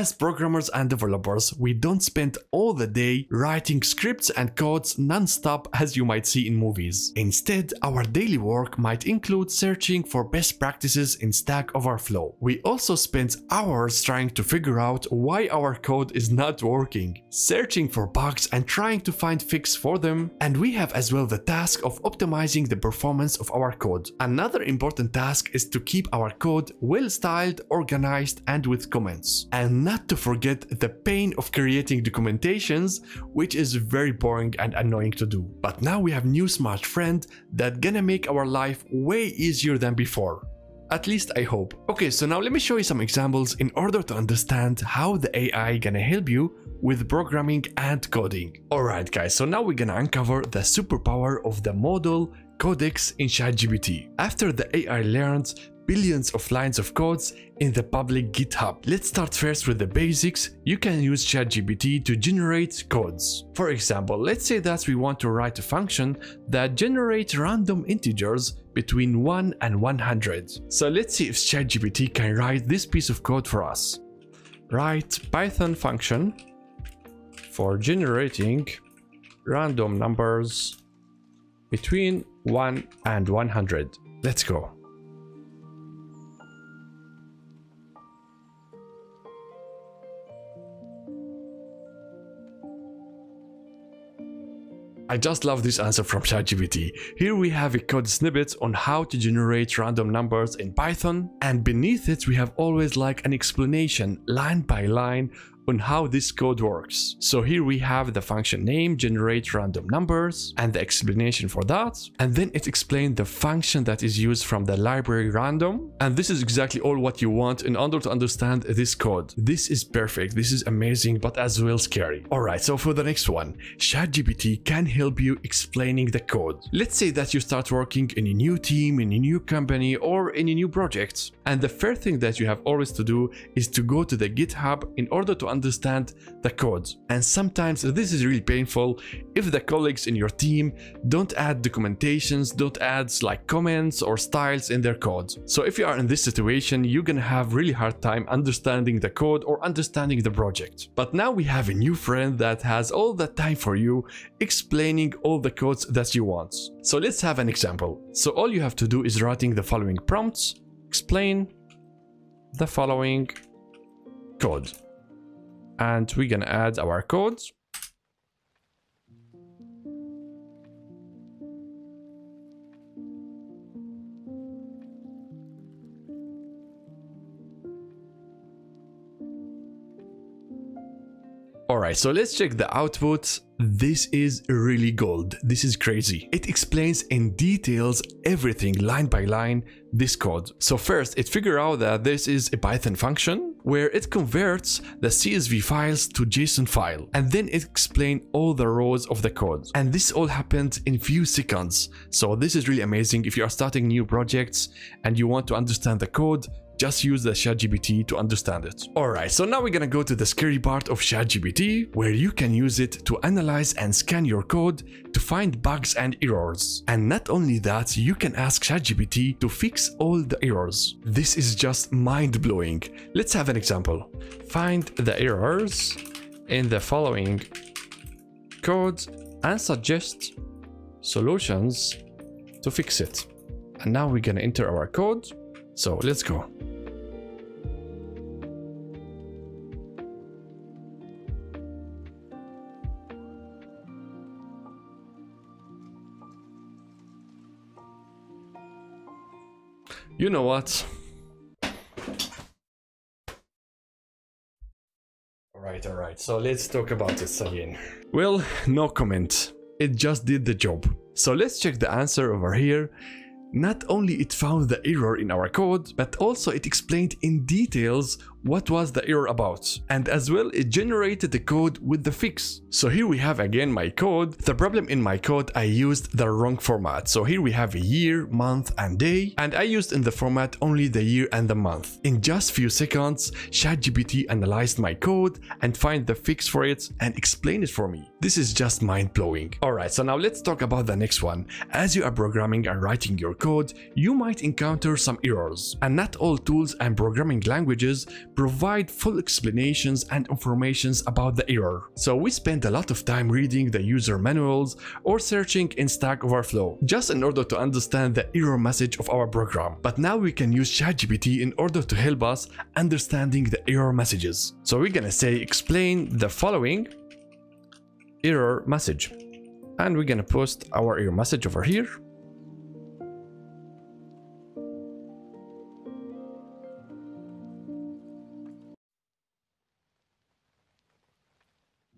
as programmers and developers, we don't spend all the day writing scripts and codes non-stop as you might see in movies. Instead, our daily work might include searching for best practices in Stack Overflow. We also spend hours trying to figure out why our code is not working, searching for bugs and trying to find fixes for them, and we have as well the task of optimizing the performance of our code. Another important task is to keep our code well styled, organized, and with comments. And not to forget the pain of creating documentations, which is very boring and annoying to do. But now we have new smart friend that's gonna make our life way easier than before. At least I hope. Okay, so now let me show you some examples in order to understand how the AI gonna help you with programming and coding. Alright guys, so now we're gonna uncover the superpower of the model Codex in ChatGPT. After the AI learns billions of lines of codes in the public GitHub. Let's start first with the basics. You can use ChatGPT to generate codes. For example, let's say that we want to write a function that generates random integers between 1 and 100. So let's see if ChatGPT can write this piece of code for us. Write Python function for generating random numbers between 1 and 100. Let's go. I just love this answer from ChatGPT. Here we have a code snippet on how to generate random numbers in Python, and beneath it we have always like an explanation line by line on how this code works. So here we have the function name generate random numbers and the explanation for that, and then it explains the function that is used from the library random, and this is exactly all what you want in order to understand this code. This is perfect, this is amazing, but as well scary. Alright, so for the next one, ChatGPT can help you explaining the code. Let's say that you start working in a new team, in a new company, or in a new project, and the first thing that you have always to do is to go to the GitHub in order to understand the code. And sometimes this is really painful if the colleagues in your team don't add documentations, don't add like comments or styles in their code. So if you are in this situation, you're gonna have really hard time understanding the code or understanding the project. But now we have a new friend that has all the time for you, explaining all the codes that you want. So let's have an example. So all you have to do is writing the following prompts, explain the following code. And we're gonna add our code. Alright, so let's check the output. This is really gold. This is crazy. It explains in details everything line by line this code. So first it figures out that this is a Python function where it converts the CSV files to JSON file, and then it explains all the rows of the code. And this all happened in few seconds. So this is really amazing. If you are starting new projects and you want to understand the code, just use the ChatGPT to understand it. Alright, so now we're gonna go to the scary part of ChatGPT, where you can use it to analyze and scan your code to find bugs and errors. And not only that, you can ask ChatGPT to fix all the errors. This is just mind-blowing. Let's have an example. Find the errors in the following code and suggest solutions to fix it. And now we're gonna enter our code. So let's go. You know what? All right. So let's talk about this again. Well, no comment. It just did the job. So let's check the answer over here. Not only it found the error in our code, but also it explained in details what was the error about. And as well, it generated the code with the fix. So here we have again my code. The problem in my code, I used the wrong format. So here we have a year, month, and day. And I used in the format only the year and the month. In just few seconds, ChatGPT analyzed my code and find the fix for it and explain it for me. This is just mind-blowing. Alright, so now let's talk about the next one. As you are programming and writing your code, you might encounter some errors. And not all tools and programming languages provide full explanations and informations about the error. So we spend a lot of time reading the user manuals or searching in Stack Overflow just in order to understand the error message of our program. But now we can use ChatGPT in order to help us understanding the error messages. So we're gonna say explain the following error message, and we're gonna post our error message over here.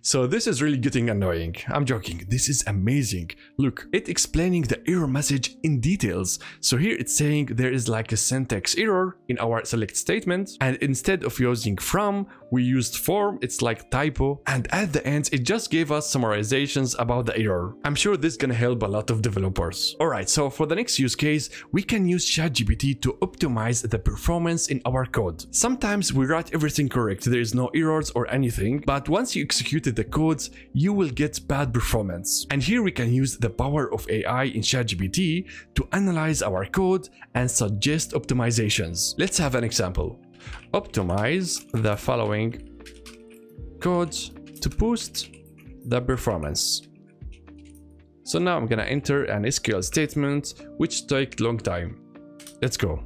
So this is really getting annoying. I'm joking, this is amazing. Look, it's explaining the error message in details. So here it's saying there is like a syntax error in our select statement, and instead of using from, we used for, it's like typo, and at the end it just gave us summarizations about the error. I'm sure this is gonna help a lot of developers. Alright, so for the next use case, we can use ChatGPT to optimize the performance in our code. Sometimes we write everything correct, there is no errors or anything, but once you execute the codes, you will get bad performance. And here we can use the power of AI in ChatGPT to analyze our code and suggest optimizations. Let's have an example. Optimize the following code to boost the performance. So now I'm gonna enter an SQL statement, which took long time. Let's go.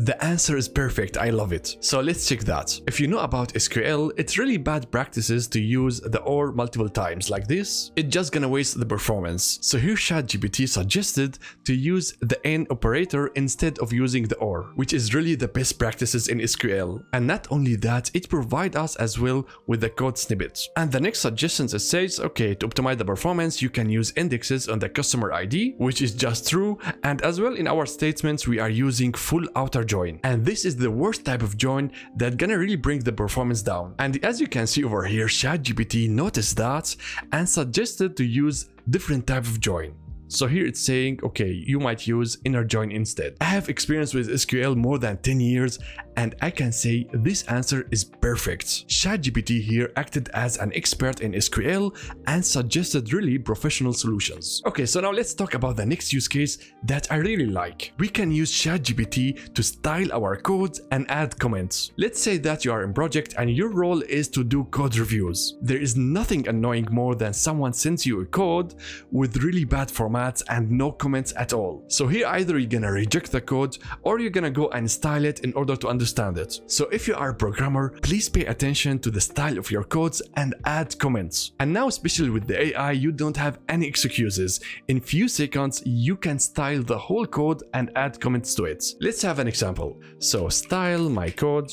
The answer is perfect, I love it. So let's check that. If you know about SQL, it's really bad practices to use the or multiple times like this. It's just gonna waste the performance. So here ChatGPT suggested to use the and operator instead of using the or, which is really the best practices in SQL. And not only that, it provides us as well with the code snippets. And the next suggestions it says, okay, to optimize the performance, you can use indexes on the customer ID, which is just true. And as well in our statements, we are using full outer join. And this is the worst type of join that's gonna really bring the performance down. And as you can see over here, ChatGPT noticed that and suggested to use different type of join. So here it's saying, okay, you might use inner join instead. I have experience with SQL more than 10 years and I can say this answer is perfect. ChatGPT here acted as an expert in SQL and suggested really professional solutions. Okay, so now let's talk about the next use case that I really like. We can use ChatGPT to style our code and add comments. Let's say that you are in project and your role is to do code reviews. There is nothing annoying more than someone sends you a code with really bad format and no comments at all. So here either you're gonna reject the code or you're gonna go and style it in order to understand it. So if you are a programmer, please pay attention to the style of your codes and add comments. And now especially with the AI, you don't have any excuses. In few seconds, you can style the whole code and add comments to it. Let's have an example. So style my code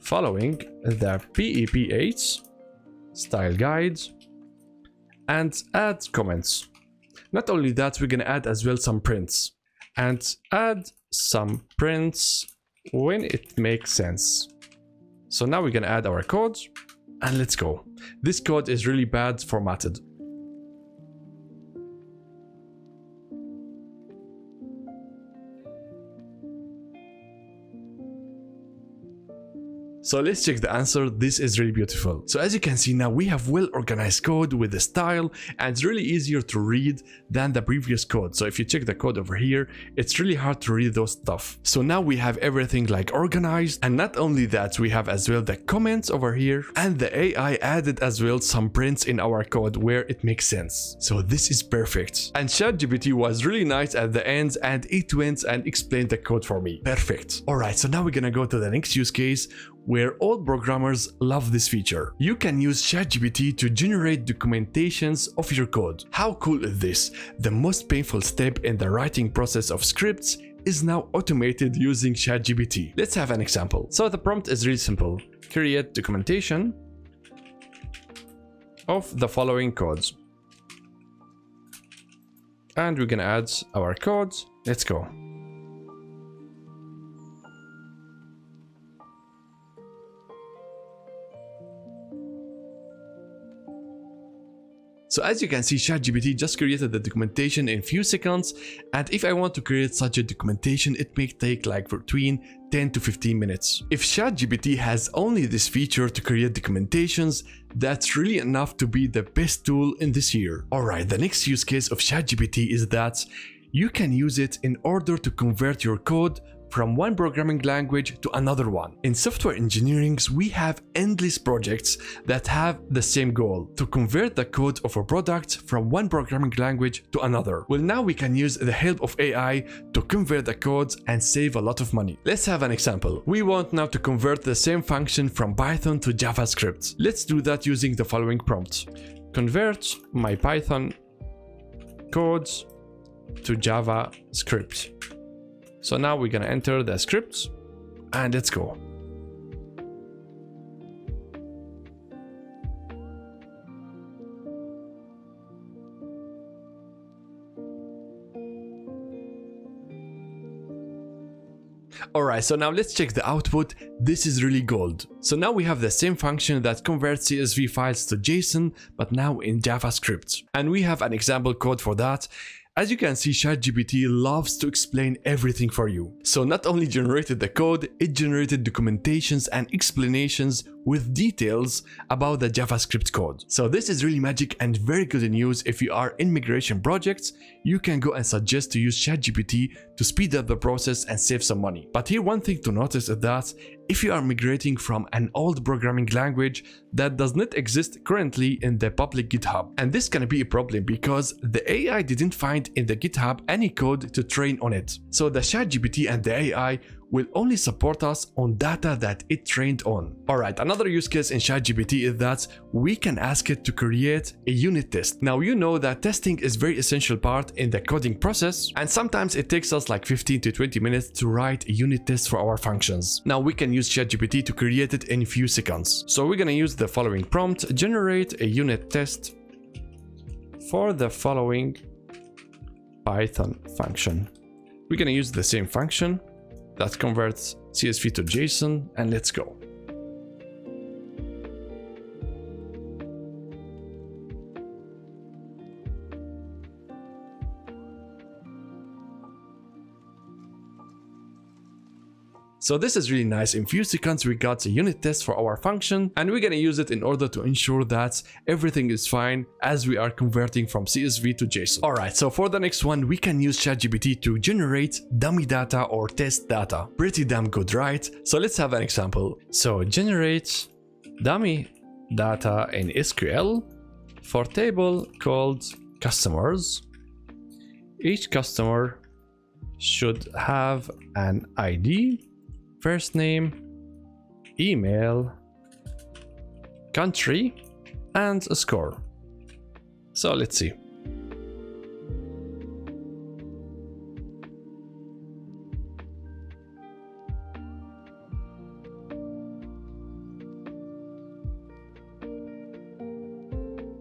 following the PEP8 style guide and add comments. Not only that, we're gonna add as well some prints and add some prints when it makes sense. So now we're gonna add our code and let's go. This code is really bad formatted. So let's check the answer. This is really beautiful. So as you can see now, we have well organized code with the style and it's really easier to read than the previous code. So if you check the code over here, it's really hard to read those stuff. So now we have everything like organized, and not only that, we have as well the comments over here, and the AI added as well some prints in our code where it makes sense. So this is perfect. And ChatGPT was really nice at the end and it went and explained the code for me. Perfect. All right, so now we're gonna go to the next use case where all programmers love this feature. You can use ChatGPT to generate documentations of your code. How cool is this? The most painful step in the writing process of scripts is now automated using ChatGPT. Let's have an example. So the prompt is really simple. Create documentation of the following codes. And we're gonna add our codes. Let's go. So as you can see, ChatGPT just created the documentation in a few seconds, and if I want to create such a documentation, it may take like between 10 to 15 minutes. If ChatGPT has only this feature to create documentations, that's really enough to be the best tool in this year. Alright, the next use case of ChatGPT is that you can use it in order to convert your code from one programming language to another one. In software engineering, we have endless projects that have the same goal, to convert the code of a product from one programming language to another. Well, now we can use the help of AI to convert the codes and save a lot of money. Let's have an example. We want now to convert the same function from Python to JavaScript. Let's do that using the following prompt. Convert my Python codes to JavaScript. So now we're gonna enter the scripts and let's go. Alright, so now let's check the output. This is really gold. So now we have the same function that converts CSV files to JSON, but now in JavaScript. And we have an example code for that. As you can see, ChatGPT loves to explain everything for you. So not only generated the code, it generated documentations and explanations with details about the JavaScript code. So this is really magic and very good news. If you are in migration projects, you can go and suggest to use ChatGPT to speed up the process and save some money. But here one thing to notice is that if you are migrating from an old programming language that does not exist currently in the public GitHub. And this can be a problem because the AI didn't find in the GitHub any code to train on it. So the ChatGPT and the AI will only support us on data that it trained on. Alright, another use case in ChatGPT is that we can ask it to create a unit test. Now you know that testing is a very essential part in the coding process, and sometimes it takes us like 15 to 20 minutes to write a unit test for our functions. Now we can use ChatGPT to create it in a few seconds. So we're gonna use the following prompt, generate a unit test for the following Python function. We're gonna use the same function that converts CSV to JSON, and let's go. So this is really nice. In few seconds we got a unit test for our function, and we're gonna use it in order to ensure that everything is fine as we are converting from CSV to JSON. Alright, so for the next one, we can use ChatGPT to generate dummy data or test data. Pretty damn good, right? So let's have an example. So generate dummy data in SQL for table called customers. Each customer should have an ID, first name, email, country, and a score. So let's see.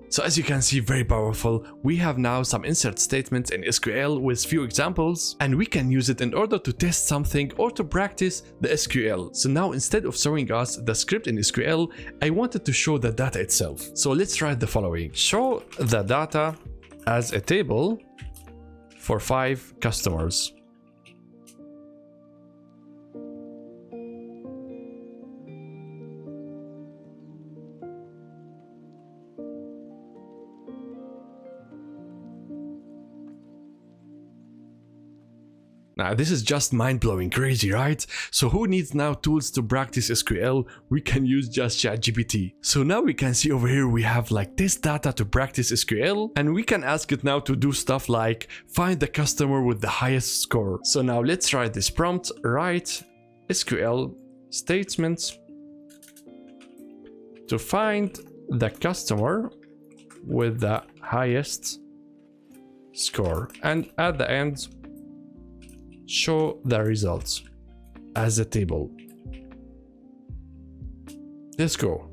So as you can see, very powerful. We have now some insert statements in SQL with few examples, and we can use it in order to test something or to practice the SQL. So now instead of showing us the script in SQL, I wanted to show the data itself. So let's write the following. Show the data as a table for 5 customers. Now this is just mind-blowing, crazy, right? So who needs now tools to practice SQL? We can use just ChatGPT. So now we can see over here we have like test data to practice SQL, and we can ask it now to do stuff like find the customer with the highest score. So now let's write this prompt, write SQL statements to find the customer with the highest score, and at the end show the results as a table. Let's go.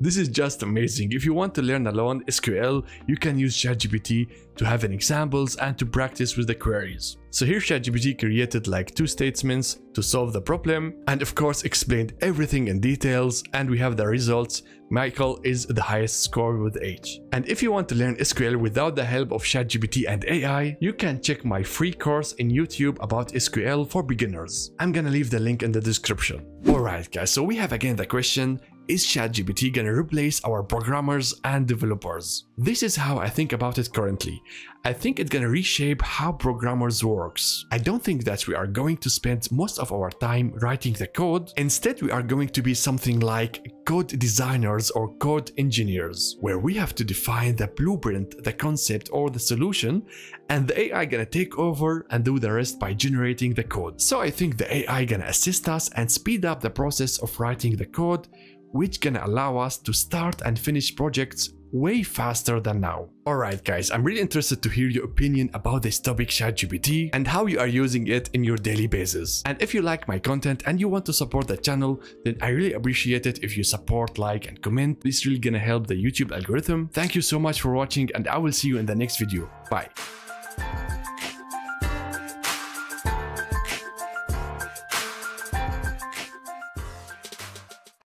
This is just amazing. If you want to learn alone SQL, you can use ChatGPT to have an examples and to practice with the queries. So here ChatGPT created like two statements to solve the problem and of course explained everything in details, and we have the results. Michael is the highest score with 8. And if you want to learn SQL without the help of ChatGPT and AI, you can check my free course in YouTube about SQL for beginners. I'm gonna leave the link in the description. Alright guys, so we have again the question, is ChatGPT gonna replace our programmers and developers? This is how I think about it currently. I think it's gonna reshape how programmers works. I don't think that we are going to spend most of our time writing the code. Instead, we are going to be something like code designers or code engineers, where we have to define the blueprint, the concept or the solution, and the AI gonna take over and do the rest by generating the code. So I think the AI gonna assist us and speed up the process of writing the code, which can allow us to start and finish projects way faster than now. Alright guys, I'm really interested to hear your opinion about this topic ChatGPT and how you are using it in your daily basis. And if you like my content and you want to support the channel, then I really appreciate it if you support, like and comment. This is really gonna help the YouTube algorithm. Thank you so much for watching and I will see you in the next video. Bye.